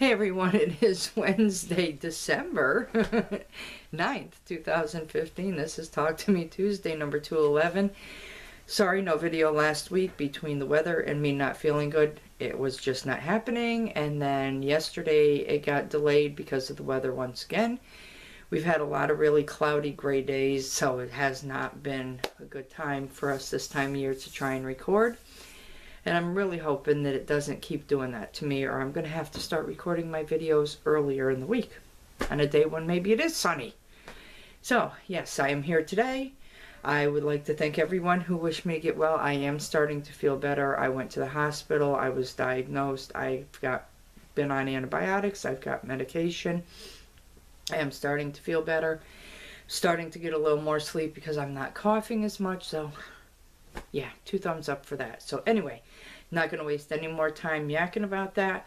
Hey everyone, it is Wednesday, December 9th, 2015. This is Talk to Me Tuesday, number 211. Sorry, no video last week between the weather and me not feeling good. It was just not happening. And then yesterday it got delayed because of the weather once again. We've had a lot of really cloudy gray days, so it has not been a good time for us this time of year to try and record. And I'm really hoping that it doesn't keep doing that to me, or I'm going to have to start recording my videos earlier in the week on a day when maybe it is sunny. So, yes, I am here today. I would like to thank everyone who wished me to get well. I am starting to feel better. I went to the hospital. I was diagnosed. I've been on antibiotics. I've got medication. I am starting to feel better. Starting to get a little more sleep because I'm not coughing as much, so... yeah, two thumbs up for that. So anyway, not going to waste any more time yakking about that.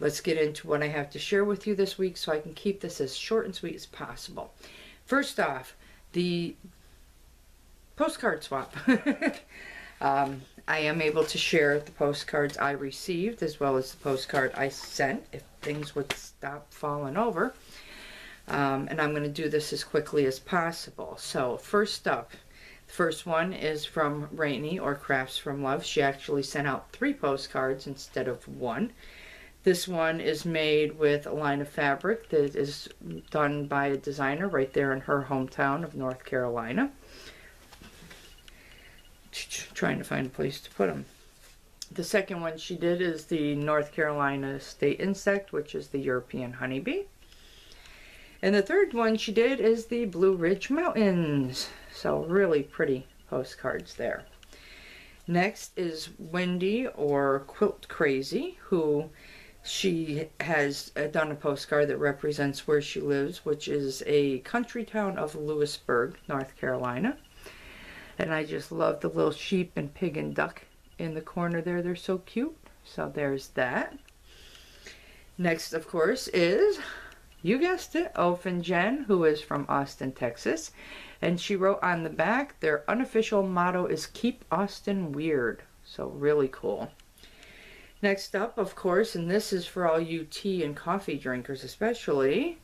Let's get into what I have to share with you this week so I can keep this as short and sweet as possible. First off, the postcard swap. I am able to share the postcards I received as well as the postcard I sent if things would stop falling over. And I'm going to do this as quickly as possible. So first up, the first one is from Rainey, or Crafts From Love. She actually sent out 3 postcards instead of 1. This one is made with a line of fabric that is done by a designer right there in her hometown of North Carolina. Trying to find a place to put them. The second one she did is the North Carolina state insect, which is the European honeybee. And the third one she did is the Blue Ridge Mountains. So really pretty postcards there. Next is Wendy, or Quilt Crazy, who she has done a postcard that represents where she lives, which is a country town of Lewisburg, North Carolina. And I just love the little sheep and pig and duck in the corner there. They're so cute. So there's that. Next, of course, is... you guessed it, Oph and Jen, who is from Austin, Texas. And she wrote on the back, their unofficial motto is Keep Austin Weird. So really cool. Next up, of course, and this is for all you tea and coffee drinkers especially.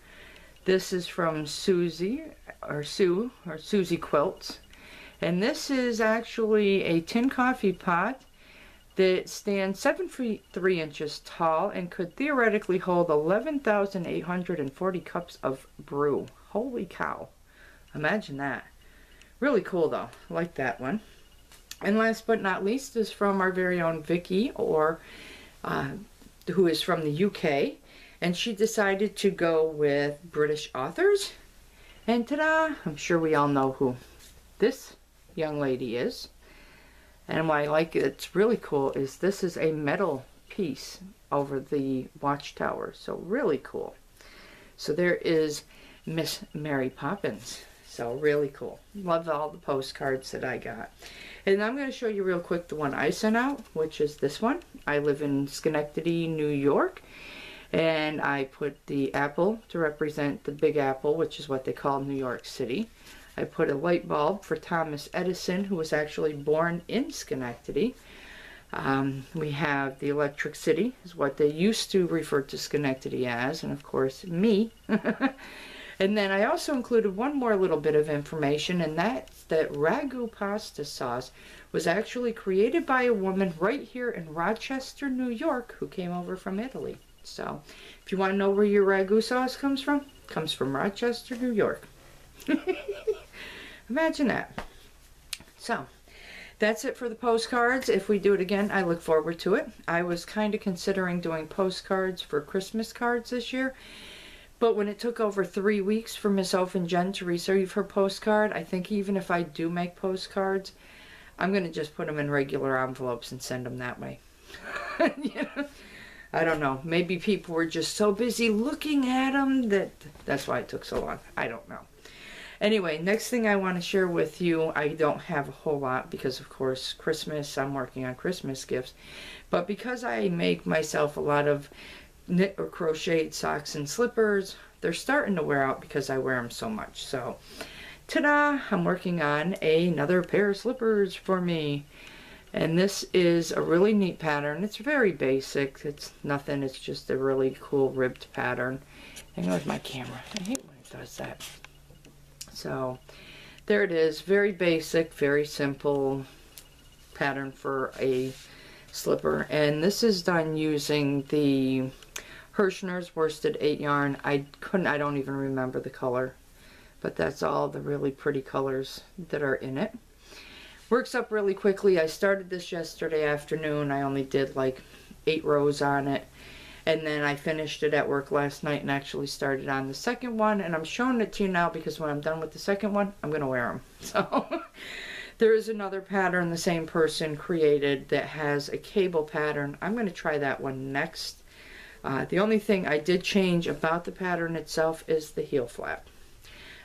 This is from Susie, or Sue, or Susie Quilts. And this is actually a tin coffee pot that stands 7 feet 3 inches tall and could theoretically hold 11,840 cups of brew. Holy cow. Imagine that. Really cool though. I like that one. And last but not least is from our very own Vicky, or who is from the UK. And she decided to go with British authors. And ta-da! I'm sure we all know who this young lady is. And what I like, it's really cool, is this is a metal piece over the watchtower. So really cool. So there is Miss Mary Poppins. So really cool. Love all the postcards that I got. And I'm going to show you real quick the one I sent out, which is this one. I live in Schenectady, New York. And I put the apple to represent the Big Apple, which is what they call New York City. I put a light bulb for Thomas Edison, who was actually born in Schenectady. We have the Electric City, is what they used to refer to Schenectady as, and of course, me. And then I also included one more little bit of information, and that's that Ragu pasta sauce was actually created by a woman right here in Rochester, New York, who came over from Italy. So, if you want to know where your Ragu sauce comes from Rochester, New York. Imagine that. So that's it for the postcards. If we do it again, I look forward to it. I was kind of considering doing postcards for Christmas cards this year, but when it took over 3 weeks for Miss Oph and Jen to receive her postcard, I think even if I do make postcards, I'm going to just put them in regular envelopes and send them that way. You know? I don't know. Maybe people were just so busy looking at them that's why it took so long. I don't know. Anyway, next thing I want to share with you, I don't have a whole lot because, of course, Christmas, I'm working on Christmas gifts. But because I make myself a lot of knit or crocheted socks and slippers, they're starting to wear out because I wear them so much. So, ta-da! I'm working on another pair of slippers for me. And this is a really neat pattern. It's very basic. It's nothing. It's just a really cool ribbed pattern. Hang on with my camera. I hate when it does that. So there it is. Very basic, very simple pattern for a slipper. And this is done using the Hirschner's worsted 8 yarn. I don't even remember the color, but that's all the really pretty colors that are in it. Works up really quickly. I started this yesterday afternoon. I only did like 8 rows on it, and then I finished it at work last night and actually started on the second one, and I'm showing it to you now because when I'm done with the second one, I'm gonna wear them. So there is another pattern the same person created that has a cable pattern. I'm gonna try that one next. The only thing I did change about the pattern itself is the heel flap.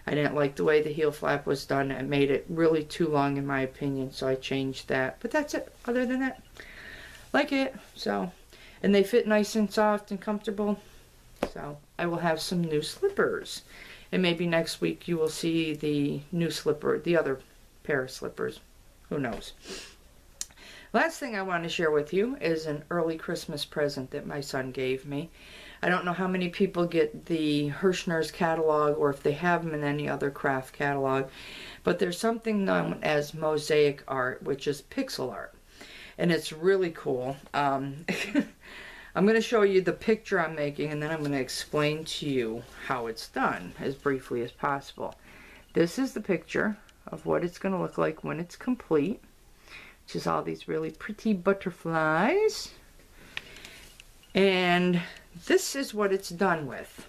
I didn't like the way the heel flap was done. It made it really too long in my opinion, so I changed that. But that's it. Other than that, like it. So, and they fit nice and soft and comfortable. So I will have some new slippers. And maybe next week you will see the new slipper, the other pair of slippers. Who knows? Last thing I want to share with you is an early Christmas present that my son gave me. I don't know how many people get the Hirschner's catalog or if they have them in any other craft catalog, but there's something known as mosaic art, which is pixel art, and it's really cool. I'm going to show you the picture I'm making, and then I'm going to explain to you how it's done as briefly as possible. This is the picture of what it's going to look like when it's complete, which is all these really pretty butterflies. And this is what it's done with.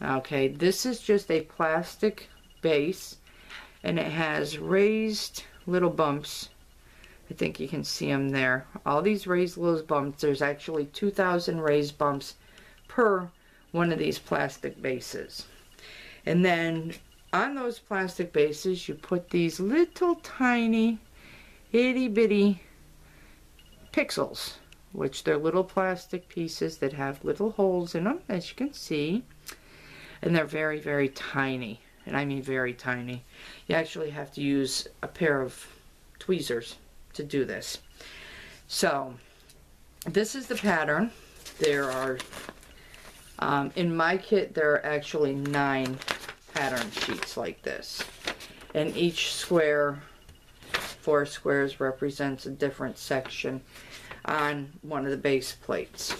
Okay, this is just a plastic base, and it has raised little bumps. I think you can see them there. All these raised little bumps. There's actually 2,000 raised bumps per one of these plastic bases. And then on those plastic bases, you put these little tiny itty bitty pixels, which they're little plastic pieces that have little holes in them, as you can see, and they're very, very tiny, and I mean very tiny. You actually have to use a pair of tweezers to do this. So this is the pattern. There are, in my kit, there are actually 9 pattern sheets like this, and each square, 4 squares, represents a different section on one of the base plates.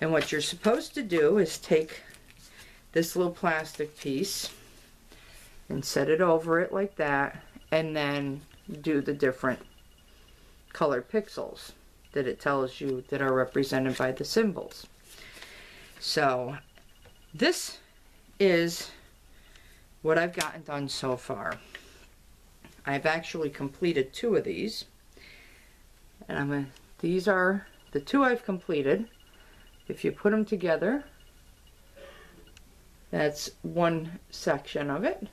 And what you're supposed to do is take this little plastic piece and set it over it like that, and then do the different colored pixels that it tells you that are represented by the symbols. So this is what I've gotten done so far. I've actually completed 2 of these, and these are the 2 I've completed. If you put them together, that's one section of it.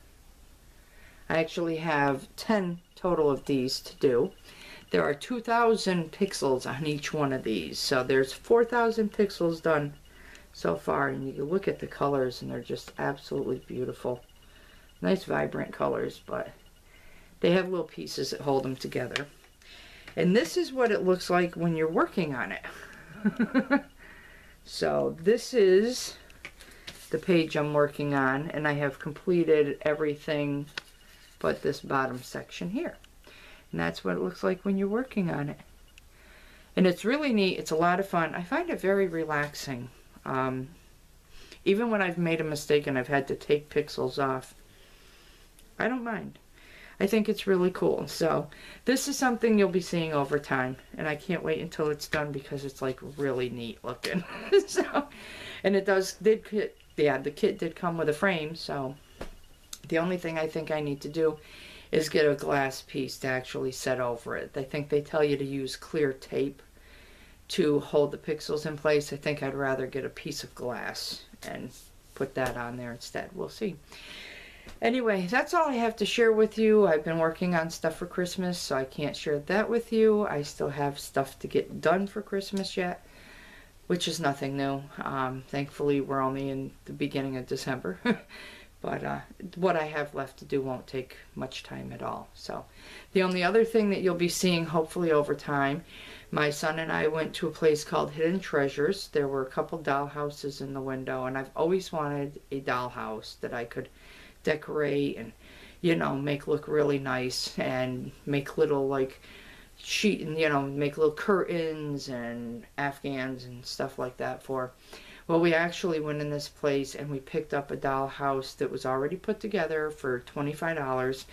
I actually have 10 total of these to do. There are 2,000 pixels on each one of these, so there's 4,000 pixels done so far, and you look at the colors and they're just absolutely beautiful. Nice vibrant colors, but they have little pieces that hold them together. And this is what it looks like when you're working on it. So this is the page I'm working on, and I have completed everything but this bottom section here. And that's what it looks like when you're working on it. And it's really neat. It's a lot of fun. I find it very relaxing. Even when I've made a mistake and I've had to take pixels off, I don't mind. I think it's really cool. So this is something you'll be seeing over time, and I can't wait until it's done because it's like really neat looking. So, and it the kit did come with a frame, so the only thing I think I need to do is get a glass piece to actually set over it. I think they tell you to use clear tape to hold the pixels in place. I think I'd rather get a piece of glass and put that on there instead. We'll see. Anyway, that's all I have to share with you. I've been working on stuff for Christmas, so I can't share that with you. I still have stuff to get done for Christmas yet, which is nothing new. Thankfully, we're only in the beginning of December. But what I have left to do won't take much time at all. So the only other thing that you'll be seeing, hopefully over time, my son and I went to a place called Hidden Treasures. There were a couple dollhouses in the window, and I've always wanted a dollhouse that I could decorate and, you know, make look really nice and make little, like, sheet, and, you know, make little curtains and afghans and stuff like that for. Well, we actually went in this place and we picked up a dollhouse that was already put together for $25.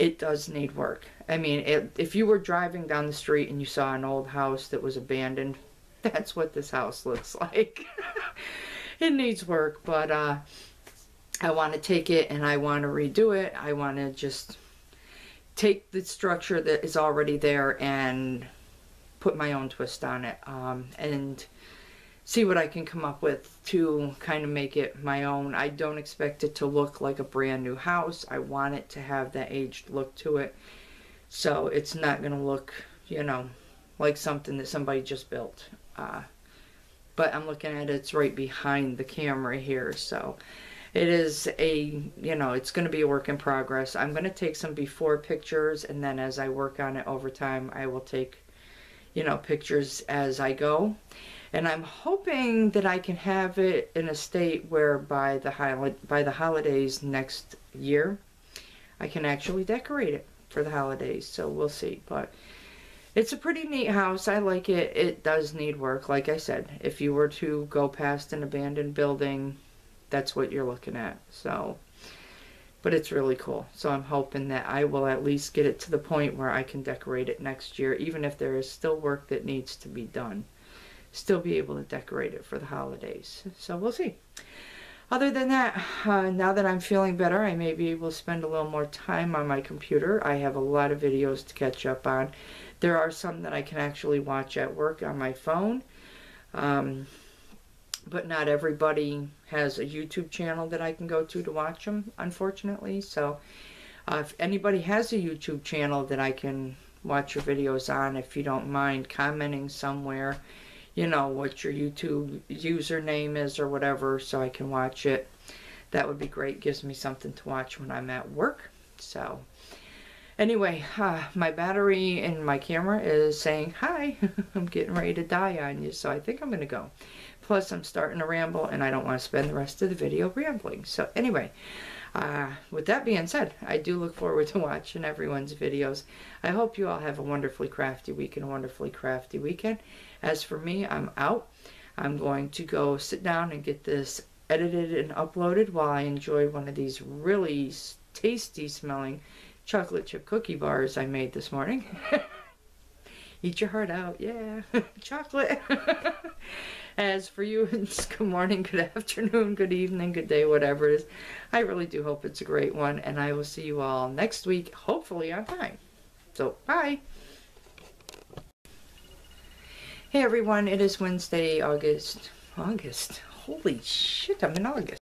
It does need work. I mean, if you were driving down the street and you saw an old house that was abandoned, that's what this house looks like. It needs work, but I want to take it and I want to redo it. I want to just take the structure that is already there and put my own twist on it. And see what I can come up with to kind of make it my own. I don't expect it to look like a brand new house. I want it to have that aged look to it. So it's not going to look, you know, like something that somebody just built. But I'm looking at it, it's right behind the camera here. So it is a, you know, it's going to be a work in progress. I'm going to take some before pictures, and then as I work on it over time, I will take, you know, pictures as I go. And I'm hoping that I can have it in a state where by the holidays next year, I can actually decorate it for the holidays. So we'll see. But it's a pretty neat house. I like it. It does need work. Like I said, if you were to go past an abandoned building, that's what you're looking at. So, but it's really cool. So I'm hoping that I will at least get it to the point where I can decorate it next year, even if there is still work that needs to be done. Still be able to decorate it for the holidays. So we'll see. Other than that, now that I'm feeling better, I may be able to spend a little more time on my computer. I have a lot of videos to catch up on. There are some that I can actually watch at work on my phone. But not everybody has a YouTube channel that I can go to watch them, unfortunately. So if anybody has a YouTube channel that I can watch your videos on, if you don't mind commenting somewhere, you know, what your YouTube username is or whatever, so I can watch it. That would be great. Gives me something to watch when I'm at work. So anyway, my battery in my camera is saying, hi, I'm getting ready to die on you. So I think I'm going to go. Plus, I'm starting to ramble and I don't want to spend the rest of the video rambling. So anyway, with that being said, I do look forward to watching everyone's videos. I hope you all have a wonderfully crafty week and a wonderfully crafty weekend. As for me, I'm out. I'm going to go sit down and get this edited and uploaded while I enjoy one of these really tasty smelling chocolate chip cookie bars I made this morning. Eat your heart out. Yeah. Chocolate. As for you, it's good morning, good afternoon, good evening, good day, whatever it is. I really do hope it's a great one, and I will see you all next week, hopefully on time. So, bye. Hey everyone, it is Wednesday, August. Holy shit, I'm in August.